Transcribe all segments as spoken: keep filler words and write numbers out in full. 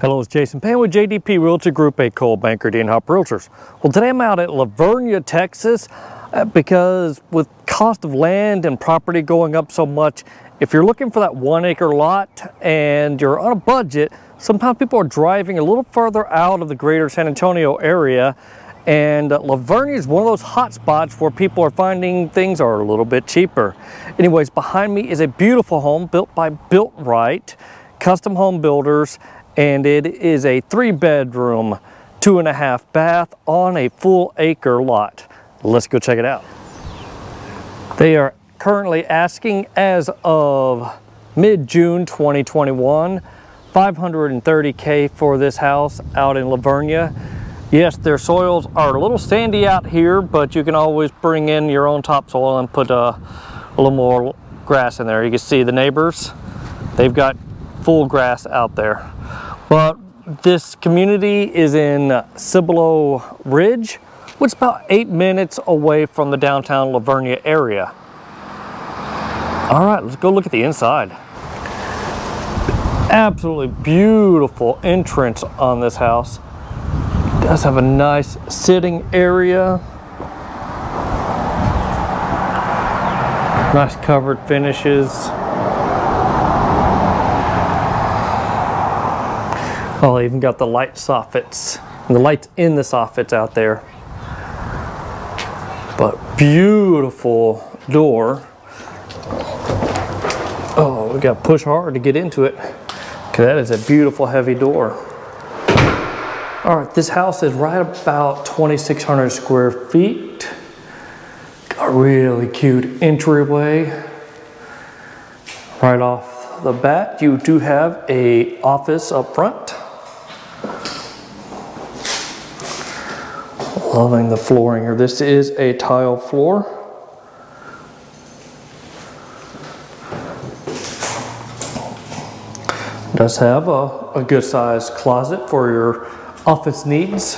Hello, it's Jason Payne with J D P Realtor Group, a Coal Banker, Dean Hop Realtors. Well, today I'm out at La Vernia, Texas, because with cost of land and property going up so much, if you're looking for that one acre lot and you're on a budget, sometimes people are driving a little further out of the greater San Antonio area, and La Vernia is one of those hot spots where people are finding things are a little bit cheaper. Anyways, behind me is a beautiful home built by Built Right Custom Home Builders, and it is a three bedroom, two and a half bath on a full acre lot. Let's go check it out. They are currently asking, as of mid-June twenty twenty-one, five hundred thirty K for this house out in La Vernia. Yes, their soils are a little sandy out here, but you can always bring in your own topsoil and put a, a little more grass in there. You can see the neighbors, they've got full grass out there. But this community is in Cibolo Ridge, which is about eight minutes away from the downtown La Vernia area. All right, let's go look at the inside. Absolutely beautiful entrance on this house. It does have a nice sitting area. Nice covered finishes. Oh, they even got the light soffits, the lights in the soffits out there. But beautiful door. Oh, we gotta push hard to get into it. Okay, that is a beautiful heavy door. All right, this house is right about twenty-six hundred square feet. Got a really cute entryway. Right off the bat, you do have a office up front. Loving the flooring here. This is a tile floor. Does have a, a good sized closet for your office needs.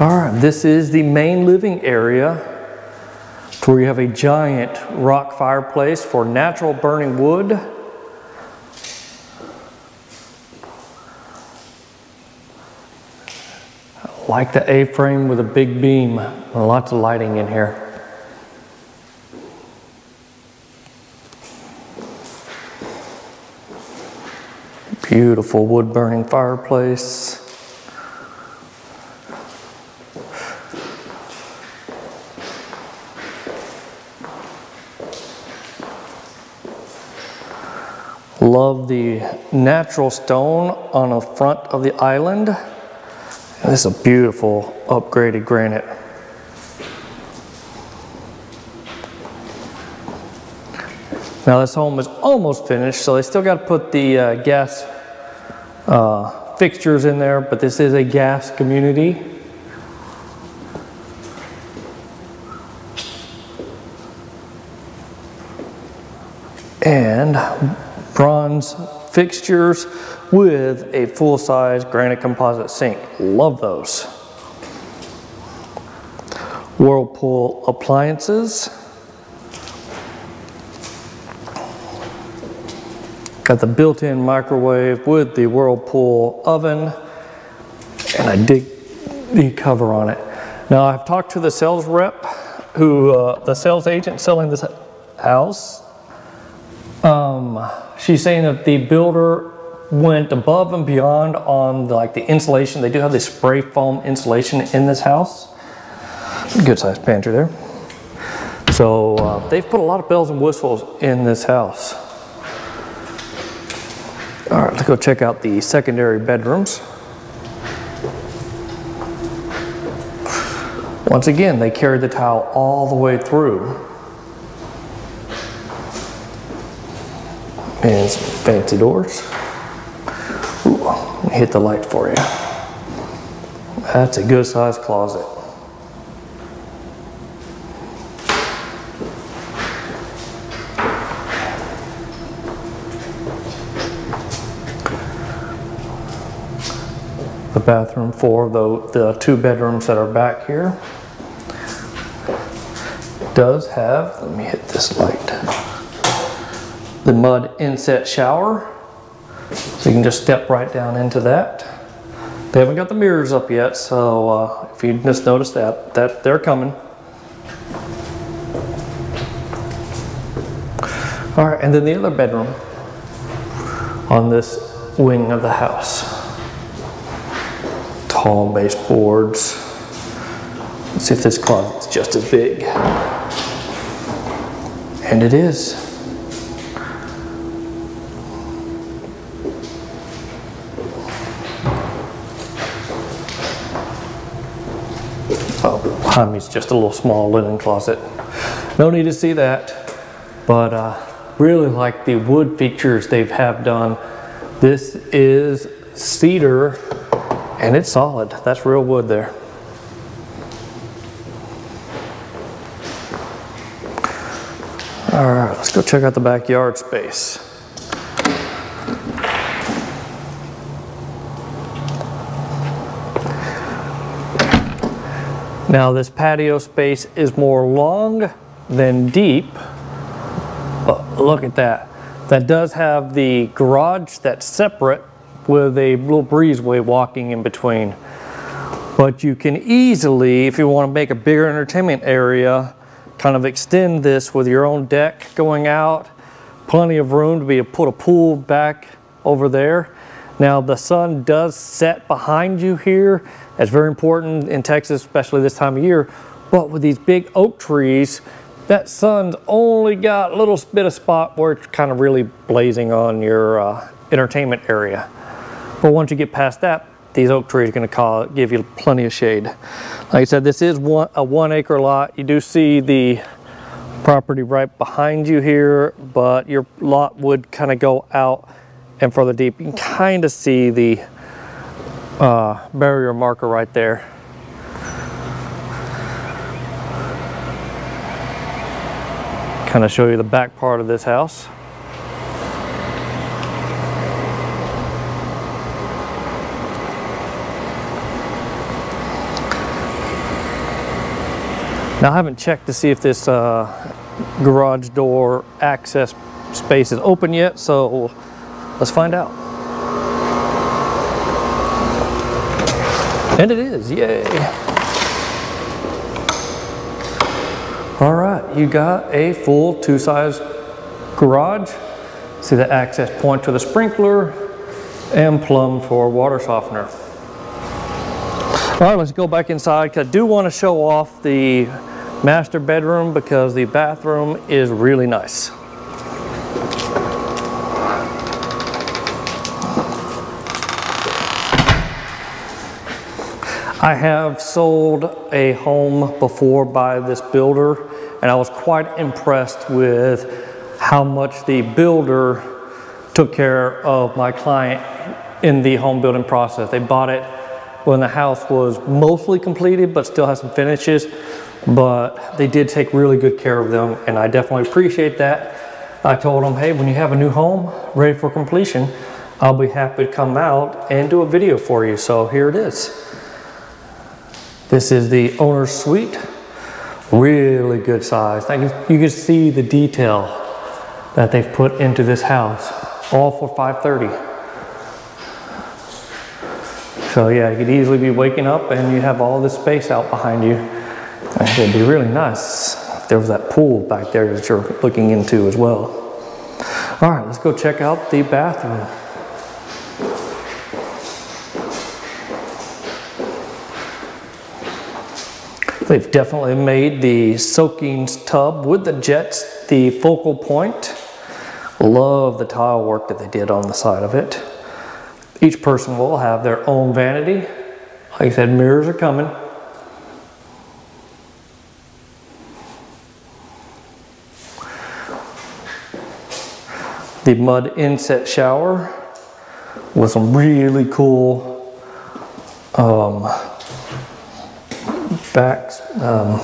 All right, this is the main living area, where you have a giant rock fireplace for natural burning wood. Like the A-frame with a big beam. Lots of lighting in here. Beautiful wood-burning fireplace. Love the natural stone on the front of the island. This is a beautiful upgraded granite. Now this home is almost finished, so they still got to put the uh, gas uh, fixtures in there, but this is a gas community. And bronze fixtures with a full-size granite composite sink. Love those. Whirlpool appliances. Got the built-in microwave with the Whirlpool oven, and I dig the cover on it. Now I've talked to the sales rep, who uh, the sales agent selling this house. Um, she's saying that the builder went above and beyond on the, like the insulation. They do have this spray foam insulation in this house. Good sized pantry there. So uh, they've put a lot of bells and whistles in this house. All right, let's go check out the secondary bedrooms. Once again, they carried the tile all the way through. And some fancy doors. Ooh, let me hit the light for you. That's a good sized closet. The bathroom for the, the two bedrooms that are back here does have, let me hit this light. the mud inset shower. So you can just step right down into that. They haven't got the mirrors up yet, so uh, if you just noticed that, that they're coming. All right, and then the other bedroom on this wing of the house. Tall baseboards. Let's see if this closet's just as big. And it is. Oh, behind me is just a little small linen closet. No need to see that, but uh, really like the wood features they have done. This is cedar and it's solid. That's real wood there. All right, let's go check out the backyard space. Now this patio space is more long than deep. But look at that. That does have the garage that's separate with a little breezeway walking in between. But you can easily, if you want to make a bigger entertainment area, kind of extend this with your own deck going out. Plenty of room to be able to put a pool back over there. Now the sun does set behind you here. That's very important in Texas, especially this time of year. But with these big oak trees, that sun's only got a little bit of spot where it's kind of really blazing on your uh, entertainment area. But once you get past that, these oak trees are going to give you plenty of shade. Like I said, this is one, a one acre lot. You do see the property right behind you here, but your lot would kind of go out and further deep. You can kind of see the uh, barrier marker right there. Kind of show you the back part of this house. Now I haven't checked to see if this uh, garage door access space is open yet, so let's find out. And it is, yay! All right, you got a full two-size garage. See the access point for the sprinkler and plumb for water softener. All right, let's go back inside, because I do want to show off the master bedroom because the bathroom is really nice. I have sold a home before by this builder, and I was quite impressed with how much the builder took care of my client in the home building process. They bought it when the house was mostly completed, but still has some finishes, but they did take really good care of them, and I definitely appreciate that. I told them, hey, when you have a new home ready for completion, I'll be happy to come out and do a video for you. So here it is. This is the owner's suite. Really good size. You can see the detail that they've put into this house, all for five thirty. So yeah, you could easily be waking up and you have all this space out behind you. It would be really nice if there was that pool back there that you're looking into as well. All right, let's go check out the bathroom. They've definitely made the soaking tub with the jets the focal point. Love the tile work that they did on the side of it. Each person will have their own vanity. Like I said, mirrors are coming. The mud inset shower with some really cool um, back um,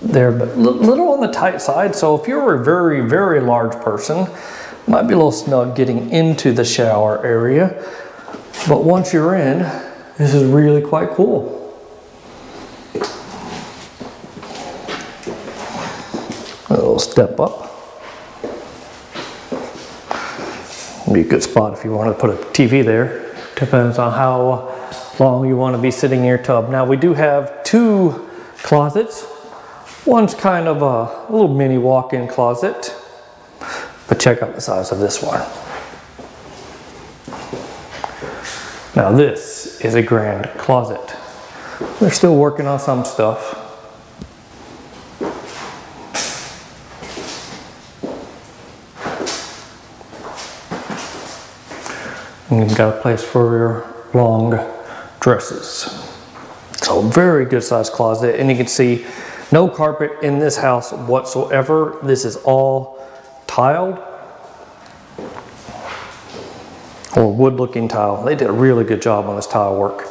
there, but a little on the tight side. So if you're a very, very large person, might be a little snug getting into the shower area. But once you're in, this is really quite cool. A little step up. It'd be a good spot if you wanted to put a T V there. Depends on how long you want to be sitting in your tub. Now we do have two closets. One's kind of a little mini walk-in closet, but check out the size of this one. Now this is a grand closet. They're still working on some stuff. And you've got a place for your long dresses. So very good sized closet, and you can see no carpet in this house whatsoever. This is all tiled or wood looking tile. They did a really good job on this tile work.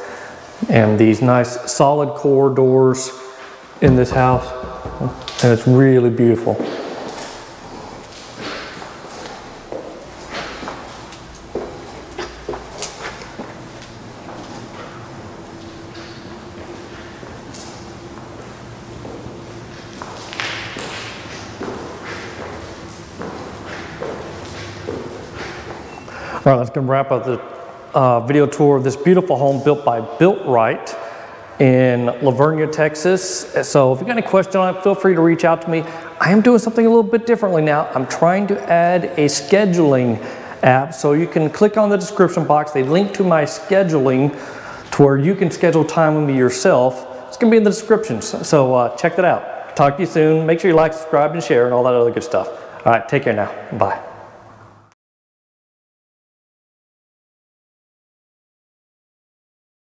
And these nice solid core doors in this house. And it's really beautiful. All right, that's going to wrap up the uh, video tour of this beautiful home built by Built Right in La Vernia, Texas. So if you've got any questions on it, feel free to reach out to me. I am doing something a little bit differently now. I'm trying to add a scheduling app, so you can click on the description box. They link to my scheduling to where you can schedule time with me yourself. It's going to be in the description, so uh, check that out. Talk to you soon. Make sure you like, subscribe, and share, and all that other good stuff. All right, take care now. Bye.